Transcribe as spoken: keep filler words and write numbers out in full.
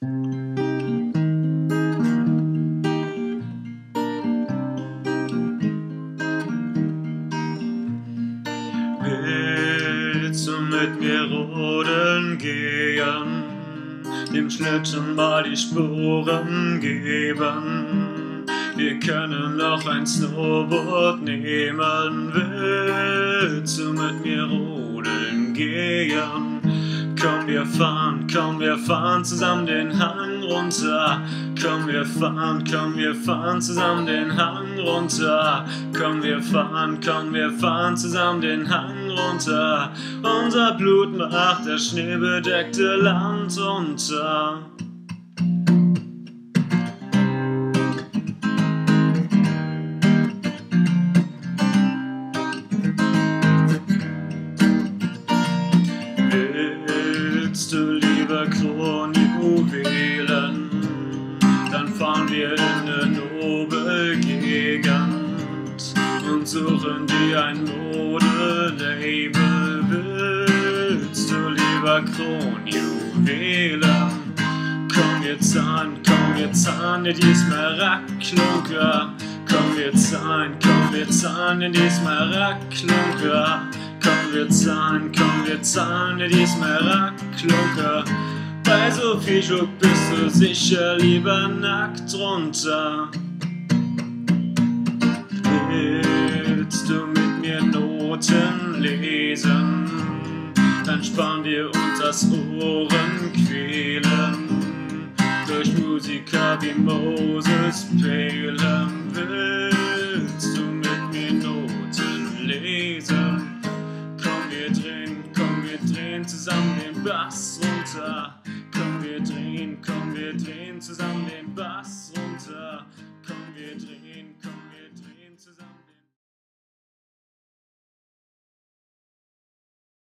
Willst du mit mir rodeln gehen, dem Schlitten mal die Spuren geben? Wir können auch ein Snowboard nehmen. Willst du mit mir rodeln gehen? Komm, wir fahren, komm, wir fahren zusammen den Hang runter. Komm, wir fahren, komm, wir fahren zusammen den Hang runter. Komm, wir fahren, komm, wir fahren zusammen den Hang runter. Unser Blut macht das schneebedeckte Land unter. Willst du, lieber Kronjuwelen, dann fahren wir in den Nobelgegend und suchen dir ein Modelabel. Willst du, lieber Kronjuwelen, komm jetzt an, komm jetzt an in die Smaragdklunker. Komm jetzt an, komm jetzt an in die Smaragdklunker. Komm, wir zahlen, komm, wir zahlen dir die Smaragdklunker. Bei so viel Schmuck bist du sicher lieber nackt runter. Willst du mit mir Noten lesen? Dann sparen wir uns das Ohrenquälen durch Musiker wie Moses Pelham. Willst du mit mir Noten lesen? Zusammen den Bass runter. Komm, wir drehen, komm, wir drehen zusammen den Bass runter.